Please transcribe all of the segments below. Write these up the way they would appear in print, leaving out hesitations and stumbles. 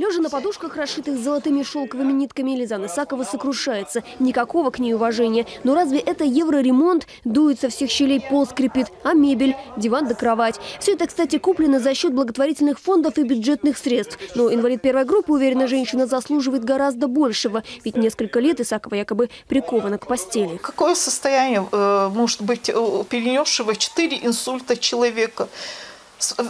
Лежа на подушках, расшитых золотыми шелковыми нитками, Лизан Исакова сокрушается. Никакого к ней уважения. Но разве это евроремонт? Дует со всех щелей, пол скрипит, а мебель, диван да кровать. Все это, кстати, куплено за счет благотворительных фондов и бюджетных средств. Но инвалид первой группы, уверена женщина, заслуживает гораздо большего. Ведь несколько лет Исакова якобы прикована к постели. Какое состояние может быть перенесшего 4 инсульта человека?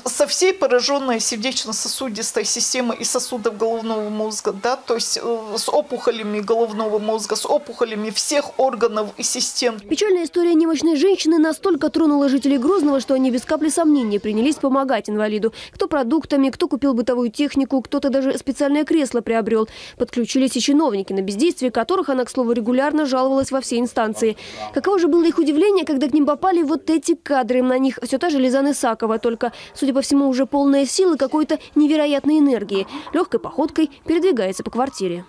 Со всей пораженной сердечно-сосудистой системой и сосудов головного мозга, да, то есть с опухолями головного мозга, с опухолями всех органов и систем. Печальная история немощной женщины настолько тронула жителей Грозного, что они без капли сомнений принялись помогать инвалиду. Кто продуктами, кто купил бытовую технику, кто-то даже специальное кресло приобрел. Подключились и чиновники, на бездействие которых она, к слову, регулярно жаловалась во все инстанции. Каково же было их удивление, когда к ним попали вот эти кадры. На них все та же Лизан Исакова, только, судя по всему, уже полная сила какой-то невероятной энергии. Легкой походкой передвигается по квартире.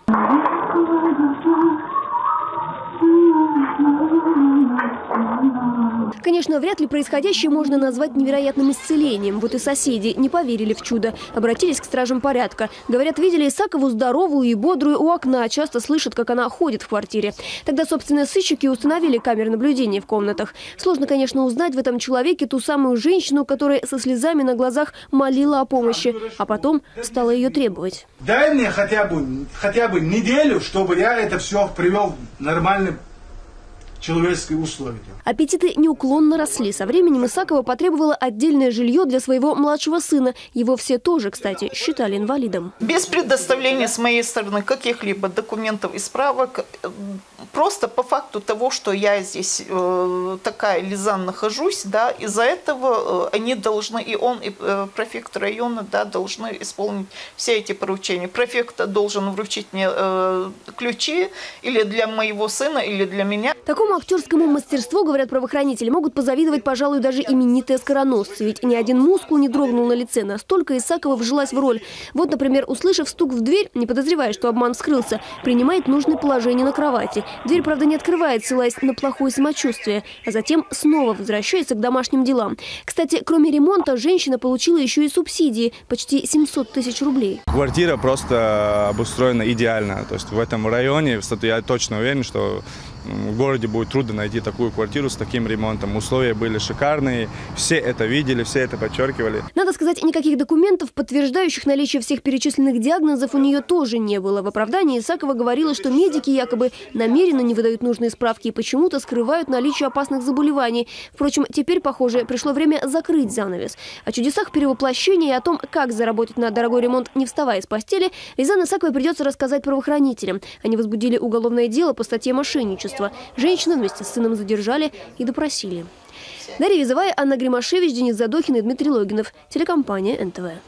Конечно, вряд ли происходящее можно назвать невероятным исцелением. Вот и соседи не поверили в чудо. Обратились к стражам порядка. Говорят, видели Исакову здоровую и бодрую у окна. Часто слышат, как она ходит в квартире. Тогда, собственно, сыщики установили камеры наблюдения в комнатах. Сложно, конечно, узнать в этом человеке ту самую женщину, которая со слезами на глазах молила о помощи, а потом стала ее требовать. Дай мне хотя бы неделю, чтобы я это все привел в нормальный человеческие условия. Аппетиты неуклонно росли. Со временем Исакова потребовала отдельное жилье для своего младшего сына. Его все тоже, кстати, считали инвалидом. Без предоставления с моей стороны каких-либо документов и справок, просто по факту того, что я здесь такая Лизан нахожусь, да, из-за этого они должны, и он, и префект района, да, должны исполнить все эти поручения. Префект должен вручить мне ключи или для моего сына, или для меня. Такому актерскому мастерству, говорят правоохранители, могут позавидовать, пожалуй, даже именитые скороносцы. Ведь ни один мускул не дрогнул на лице. Настолько Исакова вжилась в роль. Вот, например, услышав стук в дверь, не подозревая, что обман вскрылся, принимает нужное положение на кровати. Дверь, правда, не открывает, ссылаясь на плохое самочувствие. А затем снова возвращается к домашним делам. Кстати, кроме ремонта, женщина получила еще и субсидии. Почти 700 000 рублей. Квартира просто обустроена идеально. То есть в этом районе, я точно уверен, что в городе будет трудно найти такую квартиру с таким ремонтом. Условия были шикарные, все это видели, все это подчеркивали. Надо сказать, никаких документов, подтверждающих наличие всех перечисленных диагнозов, у нее тоже не было. В оправдании Исакова говорила, что медики якобы намеренно не выдают нужные справки и почему-то скрывают наличие опасных заболеваний. Впрочем, теперь, похоже, пришло время закрыть занавес. О чудесах перевоплощения и о том, как заработать на дорогой ремонт, не вставая из постели, Лизан Исаковой придется рассказать правоохранителям. Они возбудили уголовное дело по статье мошенничества. Женщину вместе с сыном задержали и допросили. Дарья Изовая, Анна Гримашевич, Денис Задохин и Дмитрий Логинов. Телекомпания НТВ.